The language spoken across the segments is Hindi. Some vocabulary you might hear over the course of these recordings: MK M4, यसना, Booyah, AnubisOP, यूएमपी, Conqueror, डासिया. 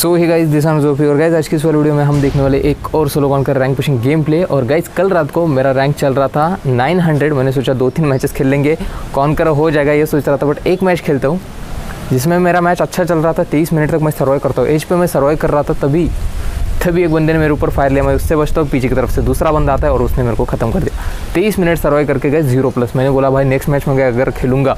So hey guys, this AnubisOP और गाइस आज की इस वाली वीडियो में हम देखने वाले एक और सोलो कॉन का रैंक पुशिंग गेम प्ले। और गाइस कल रात को मेरा रैंक चल रहा था 900। मैंने सोचा 2-3 मैचेस खेल लेंगे, कॉन्कर हो जाएगा ये सोच रहा था, बट एक मैच खेलता हूँ जिसमें मेरा मैच अच्छा चल रहा था। 23 मिनट तक मैं सर्वाइव करता हूँ। एज पे मैं सर्वाइव कर रहा था तभी एक बंदे ने मेरे ऊपर फायर लिया। मैं उससे बचता हूँ, पीछे की तरफ से दूसरा बंदा आता है और उसने मेरे को ख़त्म कर दिया। 23 मिनट सर्वाइव करके गए 0+। मैंने बोला भाई नेक्स्ट मैच में गया अगर खेलूँगा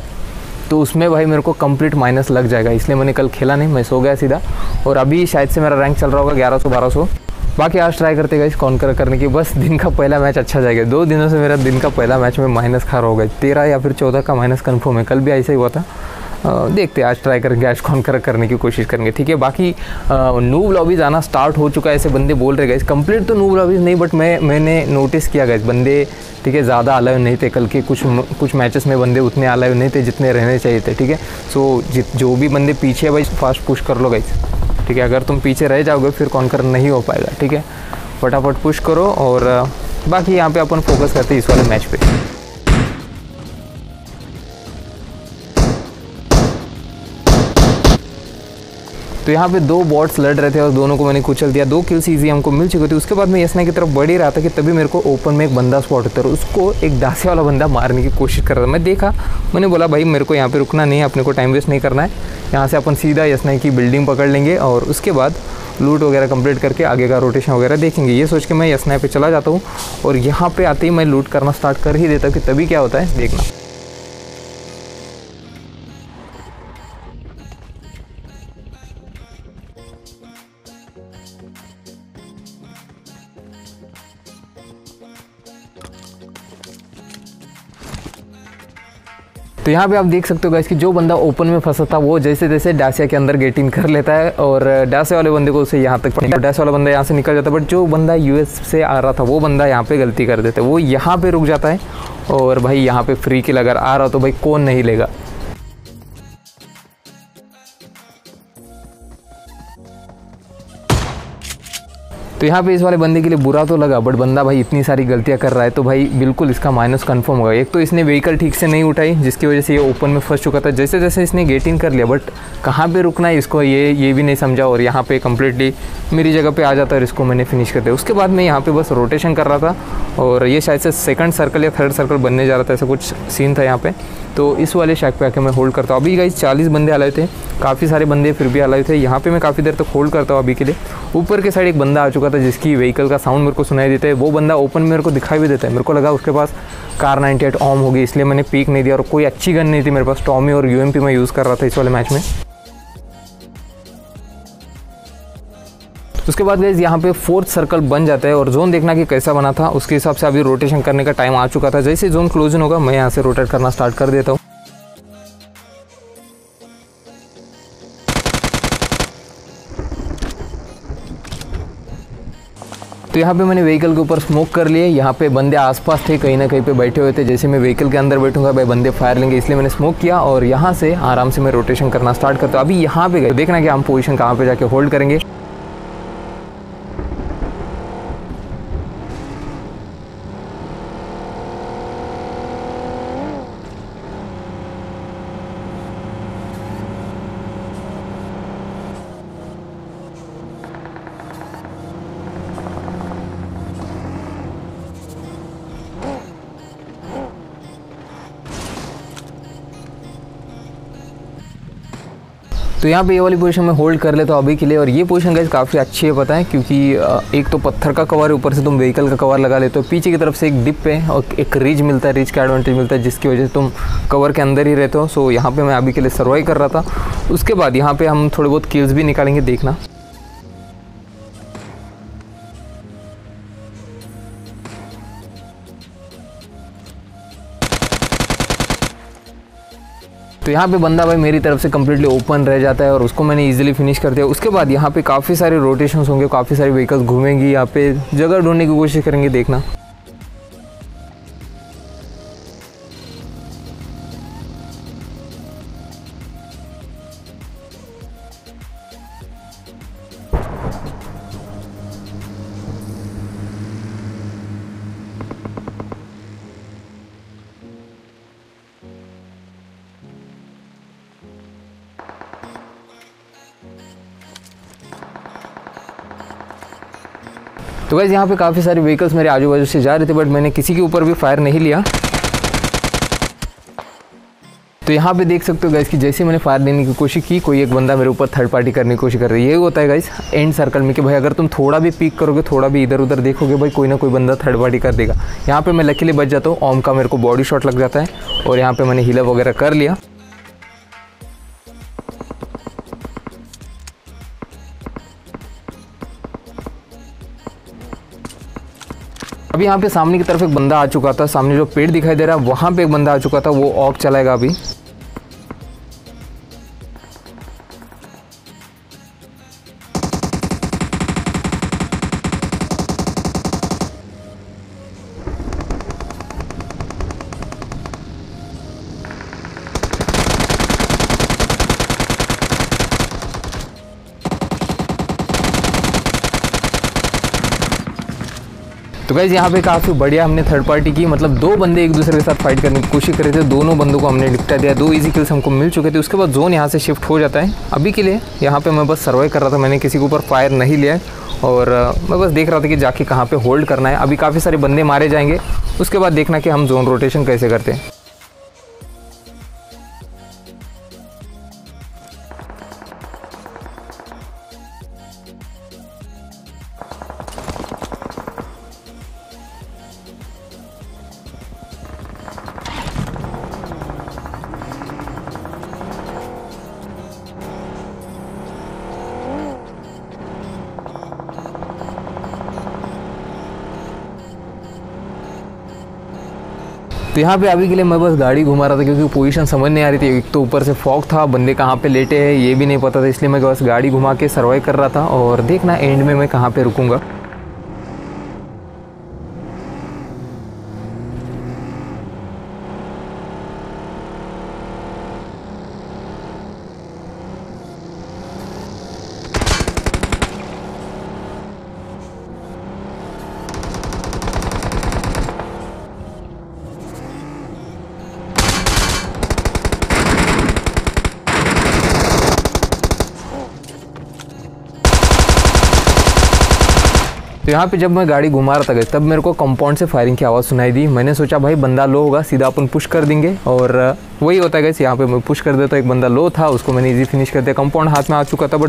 तो उसमें भाई मेरे को कंप्लीट माइनस लग जाएगा, इसलिए मैंने कल खेला नहीं, मैं सो गया सीधा। और अभी शायद से मेरा रैंक चल रहा होगा 1100-1200। बाकी आज ट्राई करते गए कॉन्कर करने की। बस दिन का पहला मैच अच्छा जाएगा। 2 दिनों से मेरा दिन का पहला मैच में माइनस खा रहा होगा। 13 या फिर 14 का माइनस कन्फर्म है। कल भी ऐसा ही हुआ था। देखते आज ट्राई करेंगे, आज कॉन्कर करने की कोशिश करेंगे, ठीक है। बाकी नूब लॉबीज आना स्टार्ट हो चुका है, ऐसे बंदे बोल रहे गाइस। कंप्लीट तो नूब लॉबीज नहीं, बट मैंने नोटिस किया गाइस बंदे, ठीक है, ज़्यादा अलाइव नहीं थे कल के। कुछ मैचेस में बंदे उतने अलाइव नहीं थे जितने रहने चाहिए थे, ठीक है। सो जो भी बंदे पीछे भाई फास्ट पुश कर लो गाइस, ठीक है। अगर तुम पीछे रह जाओगे फिर कॉन्कर नहीं हो पाएगा, ठीक है। फटाफट पुश करो और बाकी यहाँ पर अपन फोकस करते हैं इस वाले मैच पर। तो यहाँ पे 2 बॉट्स लड़ रहे थे और दोनों को मैंने कुचल दिया। 2 किल्स ईजी हमको मिल चुकी थी। उसके बाद मैं यसना की तरफ बढ़ ही रहा था कि तभी मेरे को ओपन में एक बंदा स्पॉट होता है। उसको एक दासे वाला बंदा मारने की कोशिश कर रहा था। मैं देखा, मैंने बोला भाई मेरे को यहाँ पे रुकना नहीं है, अपने को टाइम वेस्ट नहीं करना है। यहाँ से अपन सीधा यसना की बिल्डिंग पकड़ लेंगे और उसके बाद लूट वगैरह कंप्लीट करके आगे का रोटेशन वगैरह देखेंगे, ये सोच के मैं यसना पे चला जाता हूँ। और यहाँ पर आते ही मैं लूट करना स्टार्ट कर ही देता हूँ कि तभी क्या होता है देखना। तो यहाँ पे आप देख सकते हो गाइस कि जो बंदा ओपन में फंसा था वो जैसे जैसे डासिया के अंदर गेट इन कर लेता है और डासिया वाले बंदे को उसे यहाँ तक, डासिया वाला बंदा यहाँ से निकल जाता है। बट जो बंदा यूएस से आ रहा था वो बंदा यहाँ पे गलती कर देता है, वो यहाँ पे रुक जाता है। और भाई यहाँ पे फ्री किल अगर आ रहा तो भाई कौन नहीं लेगा। तो यहाँ पे इस वाले बंदे के लिए बुरा तो लगा, बट बंदा भाई इतनी सारी गलतियाँ कर रहा है तो भाई बिल्कुल इसका माइनस कंफर्म होगा। एक तो इसने व्हीकल ठीक से नहीं उठाई जिसकी वजह से ये ओपन में फंस चुका था। जैसे जैसे इसने गेट इन कर लिया बट कहाँ पे रुकना है इसको ये भी नहीं समझा और यहाँ पे कम्प्लीटली मेरी जगह पे आ जाता है और इसको मैंने फिनिश कर दिया। उसके बाद मैं यहाँ पे बस रोटेशन कर रहा था और ये शायद से 2nd सर्कल या 3rd सर्कल बनने जा रहा था, ऐसा कुछ सीन था यहाँ पे। तो इस वाले शैक पे आके मैं होल्ड करता हूँ। अभी गाइस 40 बंदे अलाइव थे, काफ़ी सारे बंदे फिर भी अलाइव थे। यहाँ पे मैं काफ़ी देर तक होल्ड करता हूँ अभी के लिए। ऊपर के साइड एक बंदा आ चुका था जिसकी व्हीकल का साउंड मेरे को सुनाई देता है। वो बंदा ओपन मेरे को दिखाई भी देता है। मेरे को लगा उसके पास कार 98 ऑम होगी, इसलिए मैंने पीक नहीं दिया। और कोई अच्छी गन नहीं थी मेरे पास, टॉमी और यूएमपी मैं यूज़ कर रहा था इस वाले मैच में। उसके बाद गाइस यहाँ पे 4th सर्कल बन जाता है और जोन देखना कि कैसा बना था उसके हिसाब से अभी रोटेशन करने का टाइम आ चुका था। जैसे जोन क्लोज इन होगा मैं यहाँ से रोटेट करना स्टार्ट कर देता हूँ। तो यहाँ पे मैंने व्हीकल के ऊपर स्मोक कर लिए। यहाँ पे बंदे आसपास थे, कहीं ना कहीं पे बैठे हुए थे। जैसे मैं व्हीकल के अंदर बैठूंगा भाई बंदे फायर लेंगे, इसलिए मैंने स्मोक किया और यहाँ से आराम से मैं रोटेशन करना स्टार्ट करता हूँ। अभी यहाँ पे गए तो देखना कि हम पोजीशन कहाँ पे जाके होल्ड करेंगे। तो यहाँ पे ये वाली पोजीशन में होल्ड कर लेता हूँ अभी के लिए। और ये पोजीशन गाइस काफ़ी अच्छी है, पता है, क्योंकि एक तो पत्थर का कवर है, ऊपर से तुम व्हीकल का कवर लगा लेते हो। पीछे की तरफ से एक डिप है और एक रिज मिलता है, रिज का एडवांटेज मिलता है जिसकी वजह से तुम कवर के अंदर ही रहते हो। सो यहाँ पर मैं अभी के लिए सर्वाइव कर रहा था। उसके बाद यहाँ पर हम थोड़े बहुत किल्स भी निकालेंगे देखना। तो यहाँ पे बंदा भाई मेरी तरफ से कम्प्लीटली ओपन रह जाता है और उसको मैंने इजीली फिनिश कर दिया। उसके बाद यहाँ पे काफ़ी सारे रोटेशंस होंगे, काफ़ी सारी व्हीकल्स घूमेंगी, यहाँ पे जगह ढूंढने की कोशिश करेंगे देखना। तो गाइस यहाँ पे काफ़ी सारे व्हीकल्स मेरे आजू बाजू से जा रहे थे, बट मैंने किसी के ऊपर भी फायर नहीं लिया। तो यहाँ पे देख सकते हो गाइस कि जैसे मैंने फायर देने की कोशिश की, कोई एक बंदा मेरे ऊपर थर्ड पार्टी करने की कोशिश कर रही है। ये होता है गाइस एंड सर्कल में कि भाई अगर तुम थोड़ा भी पिक करोगे, थोड़ा भी इधर उधर देखोगे, भाई कोई ना कोई बंदा थर्ड पार्टी कर देगा। यहाँ पे मैं लकीली बच जाता हूँ, ओम का मेरे को बॉडी शॉट लग जाता है और यहाँ पर मैंने हीला वगैरह कर लिया। अभी यहाँ पे सामने की तरफ एक बंदा आ चुका था, सामने जो पेड़ दिखाई दे रहा है वहाँ पे एक बंदा आ चुका था, वो ऑफ चलाएगा अभी। तो गाइस यहाँ पे काफ़ी बढ़िया हमने थर्ड पार्टी की, मतलब दो बंदे एक दूसरे के साथ फाइट करने की कोशिश कर रहे थे, दोनों बंदों को हमने निपटा दिया। दो इजी किल्स हमको मिल चुके थे। उसके बाद जोन यहाँ से शिफ्ट हो जाता है। अभी के लिए यहाँ पे मैं बस सर्वाइव कर रहा था, मैंने किसी के ऊपर फायर नहीं लिया और मैं बस देख रहा था कि जाके कहाँ पर होल्ड करना है। अभी काफ़ी सारे बंदे मारे जाएंगे, उसके बाद देखना कि हम जोन रोटेशन कैसे करते हैं। तो यहाँ पे अभी के लिए मैं बस गाड़ी घुमा रहा था, क्योंकि पोजीशन समझ नहीं आ रही थी। एक तो ऊपर से फॉग था, बंदे कहाँ पे लेटे हैं ये भी नहीं पता था, इसलिए मैं बस गाड़ी घुमा के सर्वाइव कर रहा था और देखना एंड में मैं कहाँ पे रुकूँगा। तो यहाँ पे जब मैं गाड़ी घुमा रहा था गया, तब मेरे को कंपाउंड से फायरिंग की आवाज़ सुनाई दी। मैंने सोचा भाई बंदा लो होगा, सीधा अपन पुश कर देंगे, और वही होता है गया। यहाँ पे मैं पुश कर देता हूँ, एक बंदा लो था, उसको मैंने इजी फिनिश कर दिया। कंपाउंड हाथ में आ चुका था, बट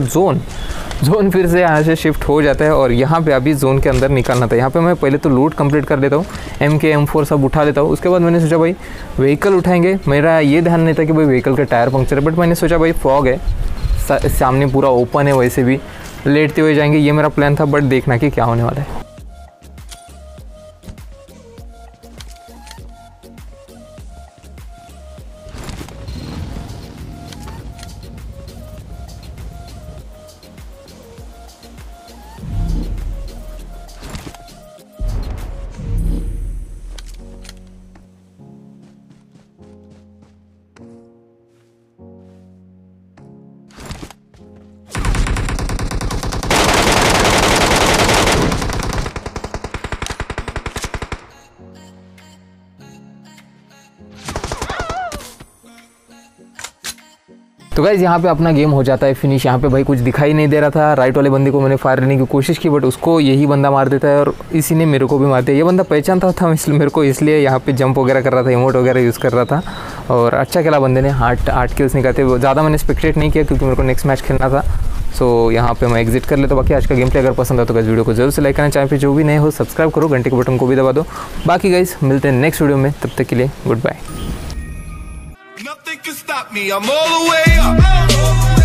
जोन फिर से यहाँ से शिफ्ट हो जाता है और यहाँ पे अभी जोन के अंदर निकालना था। यहाँ पे मैं पहले तो लूट कंप्लीट कर लेता हूँ, MK M4 सब उठा लेता हूँ। उसके बाद मैंने सोचा भाई व्हीकल उठाएंगे। मेरा ये ध्यान नहीं था कि भाई व्हीकल का टायर पंक्चर है, बट मैंने सोचा भाई फॉग है, सामने पूरा ओपन है, वैसे भी लेटते हुए जाएंगे, ये मेरा प्लान था। बट देखना कि क्या होने वाला है। तो गाइज़ यहाँ पे अपना गेम हो जाता है फिनिश। यहाँ पे भाई कुछ दिखाई नहीं दे रहा था। राइट वाले बंदे को मैंने फायर लेने की कोशिश की, बट उसको यही बंदा मार देता है और इसी ने मेरे को भी मार दिया। ये बंदा पहचानता था इसलिए मेरे को, इसलिए यहाँ पे जंप वगैरह कर रहा था, इमोट वगैरह यूज़ कर रहा था। और अच्छा खेला बंदे ने, 8 किल्स निकालते। ज़्यादा मैंने एक्सपेक्टेड नहीं किया क्योंकि मेरे को नेक्स्ट मैच खेलना था। सो यहाँ पे मैं एग्जिट कर लेता हूँ। बाकी आज का गेम प्ले अगर पसंद आता तो गाइस वीडियो को जरूर से लाइक करना, चैनल पे जो भी नए हो सब्सक्राइब करो, घंटे के बटन को भी दबा दो। बाकी गाइस मिलते हैं नेक्स्ट वीडियो में, तब तक के लिए good bye. Nothing can stop me, I'm all the way up.